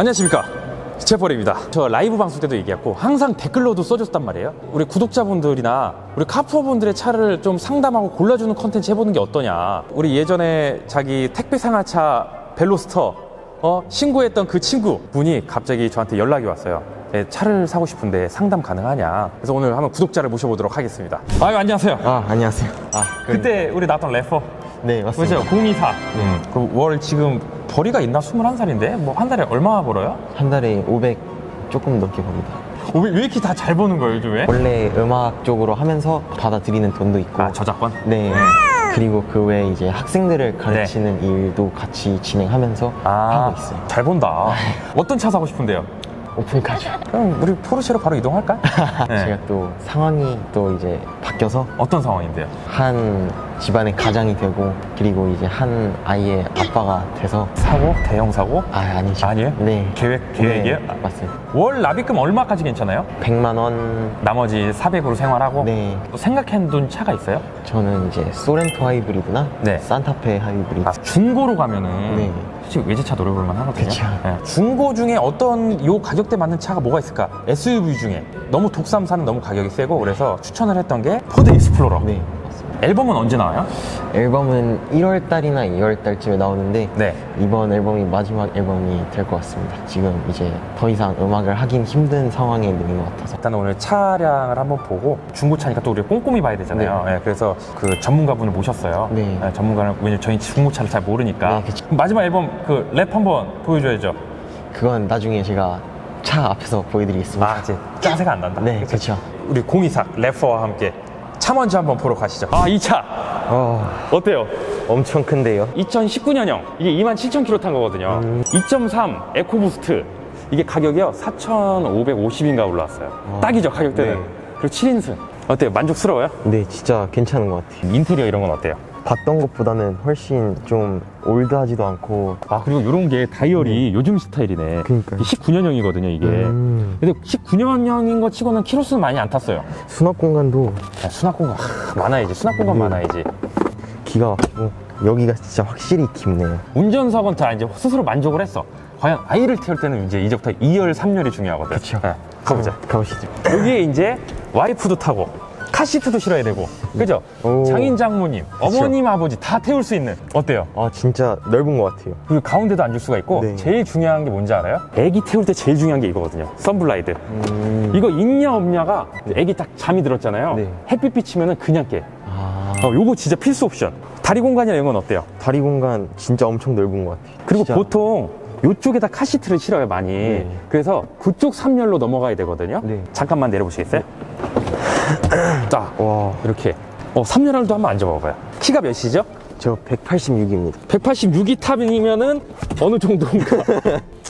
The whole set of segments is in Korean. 안녕하십니까, 제퍼레입니다. 저 라이브 방송 때도 얘기했고 항상 댓글로도 써줬단 말이에요. 우리 구독자분들이나 우리 카푸어분들의 차를 좀 상담하고 골라주는 컨텐츠 해보는 게 어떠냐. 우리 예전에 자기 택배 상하차 벨로스터 신고했던 그 친구분이 갑자기 저한테 연락이 왔어요. 차를 사고 싶은데 상담 가능하냐. 그래서 오늘 한번 구독자를 모셔보도록 하겠습니다. 아유, 안녕하세요. 안녕하세요. 그때 우리 나왔던 래퍼. 네, 맞습니다. 그렇죠? 공이삭. 그럼 월 지금 벌이가 있나? 21살인데 뭐 한 달에 얼마 벌어요? 한 달에 500 조금 넘게 봅니다. 500? 왜 이렇게 다 잘 버는 거예요, 요즘에? 원래 음악 쪽으로 하면서 받아들이는 돈도 있고. 저작권? 네. 그리고 그 외에 이제 학생들을 가르치는 일도 같이 진행하면서 하고 있어요. 잘 본다. 어떤 차 사고 싶은데요? 오픈카죠. 그럼 우리 포르쉐로 바로 이동할까? 네. 제가 또 상황이 또 이제 바뀌어서. 어떤 상황인데요? 한 집안의 가장이 되고, 그리고 이제 한 아이의 아빠가 돼서. 사고? 대형 사고? 아니죠. 아니에요? 네. 계획이에요? 네, 맞습니다. 월 납입금 얼마까지 괜찮아요? 100만 원. 나머지 400으로 생활하고. 네. 또 생각해둔 차가 있어요? 저는 이제 쏘렌토 하이브리드나 산타페 하이브리드. 중고로 가면은 솔직히 외제차 노려볼만 하거든요. 그쵸. 네. 중고 중에 어떤 요 가격대 맞는 차가 뭐가 있을까? SUV 중에 너무 독삼사는 너무 가격이 세고, 그래서 추천을 했던 게 포드 익스플로러. 네. 앨범은 언제 나와요? 앨범은 1월달이나 2월달쯤에 나오는데 이번 앨범이 마지막 앨범이 될 것 같습니다. 지금 이제 더 이상 음악을 하긴 힘든 상황에 있는 것 같아서. 일단 오늘 차량을 한번 보고, 중고차니까 또 우리가 꼼꼼히 봐야 되잖아요. 그래서 그 전문가분을 모셨어요. 전문가는, 왜냐면 저희 중고차를 잘 모르니까. 마지막 앨범 그 랩 한번 보여줘야죠. 그건 나중에 제가 차 앞에서 보여드리겠습니다. 짜세가 안 난다. 네, 그렇죠. 우리 공이삭 래퍼와 함께 차 먼저 한번 보러 가시죠. 이 차 어때요? 엄청 큰데요. 2019년형 이게 27,000km 탄 거거든요. 2.3 에코부스트. 이게 가격이요 4,550인가 올라왔어요. 딱이죠, 가격대는. 그리고 7인승 어때요? 만족스러워요? 네, 진짜 괜찮은 것 같아요. 인테리어 이런 건 어때요? 봤던 것보다는 훨씬 좀 올드하지도 않고. 그리고 이런 게 다이얼이 요즘 스타일이네. 그러니까요. 19년형이거든요 이게. 근데 19년형인 거 치고는 키로수는 많이 안 탔어요. 수납 공간도 많아야지. 많아야지. 기가 막히고. 여기가 진짜 확실히 깊네요. 운전석은 다 이제 스스로 만족을 했어. 과연 아이를 태울 때는 이제 이제부터 2열, 3열이 중요하거든. 그렇죠. 가보자. 가보시죠. 여기에 이제 와이프도 타고 카시트도 실어야 되고, 그죠? 장인, 장모님, 어머님, 아버지 다 태울 수 있는. 어때요? 진짜 넓은 것 같아요. 그리고 가운데도 앉을 수가 있고. 제일 중요한 게 뭔지 알아요? 애기 태울 때 제일 중요한 게 이거거든요. 선블라이드. 이거 있냐 없냐가, 애기 딱 잠이 들었잖아요. 햇빛 비치면 그냥 깨. 요거 진짜 필수 옵션. 다리 공간이나 이런 건 어때요? 다리 공간 진짜 엄청 넓은 것 같아요. 그리고 진짜. 보통 요쪽에다 카시트를 실어요 많이. 그래서 그쪽 3열로 넘어가야 되거든요. 잠깐만 내려보시겠어요? 자, 와, 이렇게 3열알도 한번 앉아봐봐요. 키가 몇이죠? 저 186입니다 186이 탑이면은 어느 정도인가?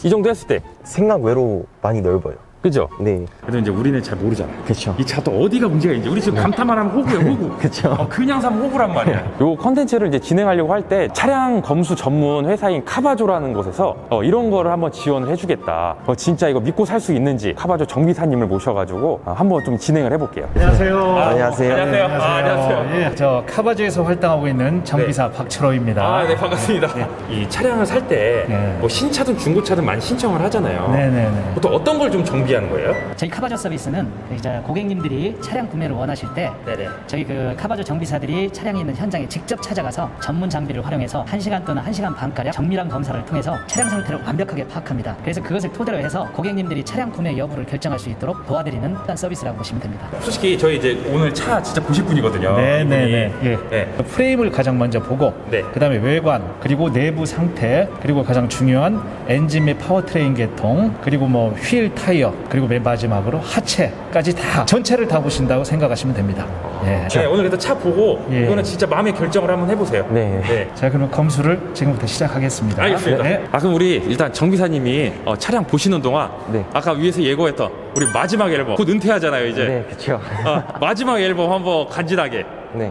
이 정도 했을 때 생각 외로 많이 넓어요. 그죠? 네. 그래도 이제 우리는 잘 모르잖아요. 그쵸. 이 차 또 어디가 문제가 있는지. 우리 지금 감탄만 하면 호구예요, 호구. 그쵸. 그냥 사면 호구란 말이야. 요 컨텐츠를 이제 진행하려고 할 때 차량 검수 전문 회사인 카바조라는 곳에서 이런 거를 한번 지원을 해주겠다. 진짜 이거 믿고 살 수 있는지 카바조 정비사님을 모셔가지고 한번 좀 진행을 해볼게요. 안녕하세요. 안녕하세요. 안녕하세요. 안녕하세요. 저 카바조에서 활동하고 있는 정비사 박철호입니다. 네, 반갑습니다. 이 차량을 살 때 뭐 신차든 중고차든 많이 신청을 하잖아요. 네네네. 보통 어떤 걸 좀 정비 하는 거예요? 저희 카바조 서비스는 이제 고객님들이 차량 구매를 원하실 때 저희 그 카바조 정비사들이 차량이 있는 현장에 직접 찾아가서 전문 장비를 활용해서 1시간 또는 1시간 반가량 정밀한 검사를 통해서 차량 상태를 완벽하게 파악합니다. 그래서 그것을 토대로 해서 고객님들이 차량 구매 여부를 결정할 수 있도록 도와드리는 서비스라고 보시면 됩니다. 솔직히 저희 이제 오늘 차 진짜 보실 분이거든요. 프레임을 가장 먼저 보고, 그 다음에 외관, 그리고 내부 상태, 그리고 가장 중요한 엔진 및 파워트레인 계통, 그리고 뭐 휠, 타이어, 그리고 맨 마지막으로 하체까지 다 전체를 다 보신다고 생각하시면 됩니다. 오늘 일단 차 보고 이거는 진짜 마음의 결정을 한번 해보세요. 자, 그러면 검수를 지금부터 시작하겠습니다. 알겠습니다. 그럼 우리 일단 정비사님이 차량 보시는 동안 아까 위에서 예고했던 우리 마지막 앨범, 곧 은퇴하잖아요 이제. 그렇죠. 마지막 앨범 한번 간지나게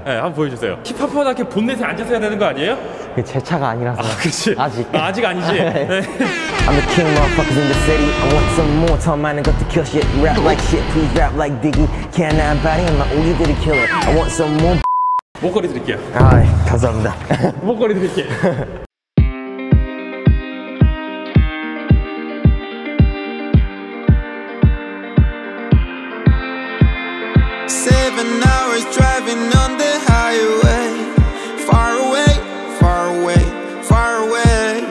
한번 보여주세요. 힙합퍼답게 본넷에 앉아서 해야 되는 거 아니에요? 제 차가 아니라서. 그렇지. 아직. 아직 아니지. I'm the king motherfuckers in the city. I want some more time. I got to kill shit. Rap like shit. Please rap like Diggy. Can't I body? I'm the only did a killer. I want some more. 목걸이 드릴게요. 감사합니다. 목걸이 드릴게요. 7 hours driving on the highway. Far away, far away, far away.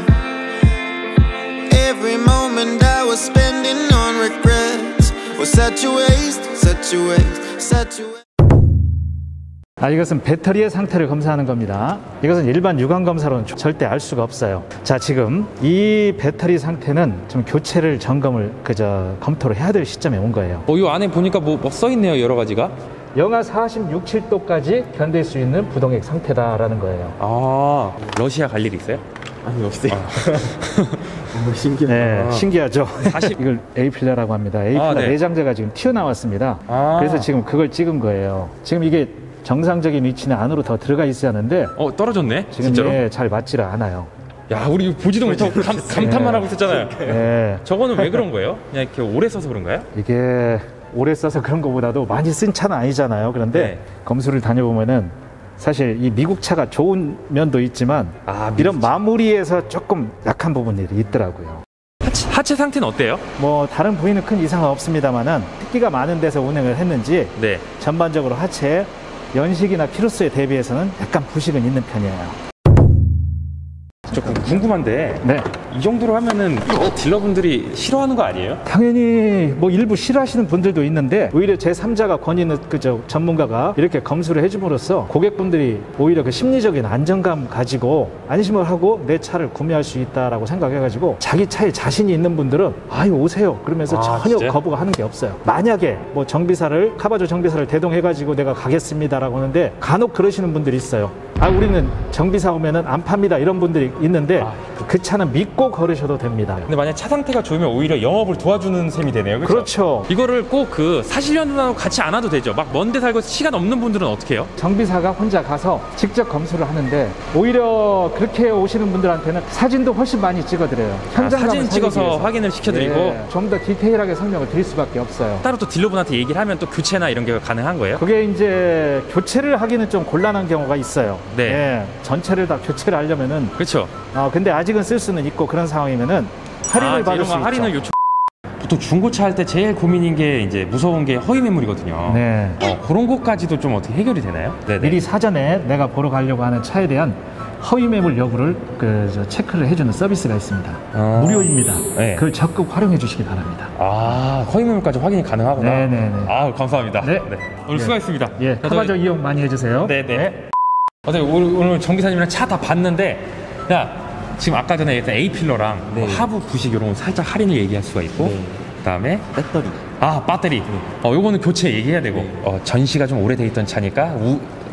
Every moment I was spending on regrets was such a waste, such a waste, such a waste. 아, 이것은 배터리의 상태를 검사하는 겁니다. 이것은 일반 유관 검사로는 절대 알 수가 없어요. 자, 지금 이 배터리 상태는 좀 교체를 점검을 검토를 해야 될 시점에 온 거예요. 이 안에 보니까 뭐 써 있네요, 여러 가지가. 영하 46, 7도까지 견딜 수 있는 부동액 상태다라는 거예요. 러시아 갈 일이 있어요? 아니, 없어요. 신기하다. 네, 신기하죠. 이걸 에이필라라고 합니다. 에이필라 내장재가 지금 튀어나왔습니다. 그래서 지금 그걸 찍은 거예요. 지금 이게 정상적인 위치는 안으로 더 들어가 있어야 하는데 떨어졌네? 지금 진짜로? 예, 잘 맞지를 않아요. 야, 우리 보지도 못하고 감탄만 하고 있었잖아요. 예. 저거는 왜 그런 거예요? 그냥 이렇게 오래 써서 그런가요? 이게 오래 써서 그런 거보다도 많이 쓴 차는 아니잖아요. 그런데 검수를 다녀보면은 사실 이 미국 차가 좋은 면도 있지만 이런 마무리에서 조금 약한 부분이 있더라고요. 하체 상태는 어때요? 뭐 다른 부위는 큰 이상은 없습니다만은 습기가 많은 데서 운행을 했는지 전반적으로 하체에 연식이나 키로수에 대비해서는 약간 부식은 있는 편이에요. 저 궁금한데 이 정도로 하면은 딜러분들이 싫어하는 거 아니에요? 당연히 뭐 일부 싫어하시는 분들도 있는데 오히려 제3자가 권위 있는 전문가가 이렇게 검수를 해줌으로써 고객분들이 오히려 그 심리적인 안정감 가지고 안심을 하고 내 차를 구매할 수 있다라고 생각해가지고 자기 차에 자신이 있는 분들은 아유 오세요 그러면서 전혀 진짜? 거부하는 게 없어요. 만약에 뭐 정비사를 카바조 정비사를 대동해가지고 내가 가겠습니다라고 하는데 간혹 그러시는 분들이 있어요. 우리는 정비사 오면은 안 팝니다 이런 분들이 있는데 그 차는 믿고 걸으셔도 됩니다. 근데 만약 차 상태가 좋으면 오히려 영업을 도와주는 셈이 되네요. 그렇죠? 그렇죠. 이거를 꼭 사시려는 같이 안 와도 되죠. 막 먼데 살고 시간 없는 분들은 어떻게 해요? 정비사가 혼자 가서 직접 검수를 하는데 오히려 그렇게 오시는 분들한테는 사진도 훨씬 많이 찍어드려요. 현장감 사진 찍어서 위해서. 확인을 시켜드리고 좀 더 디테일하게 설명을 드릴 수밖에 없어요. 따로 또 딜러분한테 얘기를 하면 또 교체나 이런 게 가능한 거예요? 그게 이제 교체를 하기는 좀 곤란한 경우가 있어요. 전체를 다 교체를 하려면은 그렇죠. 근데 아직은 쓸 수는 있고 그런 상황이면은 할인을 받을 수 있죠. 할인을 요청. 보통 중고차 할 때 제일 고민인 게 이제 무서운 게 허위 매물이거든요. 그런 것까지도 좀 어떻게 해결이 되나요? 네네. 미리 사전에 내가 보러 가려고 하는 차에 대한 허위 매물 여부를 체크를 해주는 서비스가 있습니다. 무료입니다. 그걸 적극 활용해 주시기 바랍니다. 허위 매물까지 확인이 가능하구나. 네네네. 감사합니다. 네. 오늘 수고하셨습니다. 카바조 이용 많이 해주세요. 네네. 오늘 정비사님이랑 차 다 봤는데 지금 아까 전에 얘기했던 에이필러랑 하부 부식 이런 건 살짝 할인을 얘기할 수가 있고 그다음에 배터리 배터리 요거는 교체 얘기해야 되고 전시가 좀 오래돼 있던 차니까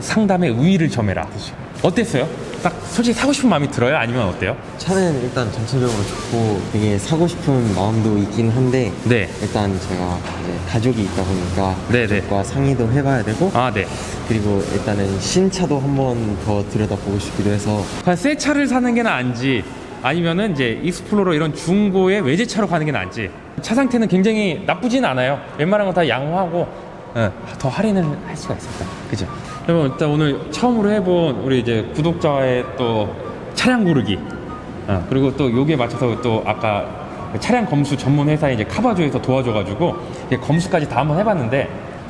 상담에 우위를 점해라. 그치. 어땠어요? 딱 솔직히 사고 싶은 마음이 들어요? 아니면 어때요? 차는 일단 전체적으로 좋고 되게 사고 싶은 마음도 있긴 한데 일단 제가 이제 가족이 있다 보니까 가족과 상의도 해봐야 되고 그리고 일단은 신차도 한 번 더 들여다보고 싶기도 해서 그냥 새 차를 사는 게 나은지 아니면은 이제 익스플로러 이런 중고의 외제차로 가는 게 나은지 차 상태는 굉장히 나쁘진 않아요. 웬만한 건 다 양호하고 더 할인을 할 수가 있습니다. 그죠? 여러분 일단 오늘 처음으로 해본 우리 이제 구독자의 또 차량 고르기 그리고 또 여기에 맞춰서 또 아까 차량 검수 전문 회사인 이제 카바조에서 도와줘가지고 이제 검수까지 다 한번 해봤는데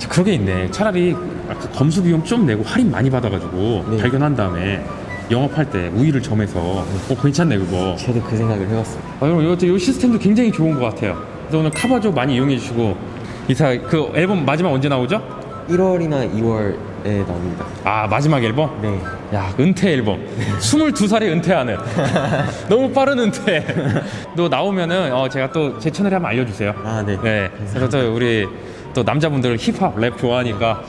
그런 게 있네. 차라리 아까 검수 비용 좀 내고 할인 많이 받아가지고 발견한 다음에 영업할 때 우위를 점해서 괜찮네 그거. 저도 그 생각을 해봤습니다. 여러분 이 시스템도 굉장히 좋은 것 같아요. 그래서 오늘 카바조 많이 이용해 주시고 이사 그 앨범 마지막 언제 나오죠? 1월이나 2월에 나옵니다. 마지막 앨범? 야, 은퇴 앨범. 22살에 은퇴하는 너무 빠른 은퇴. 또 나오면은 제가 또 제 채널에 한번 알려주세요. 그래서 또 우리 또 남자분들 힙합 랩 좋아하니까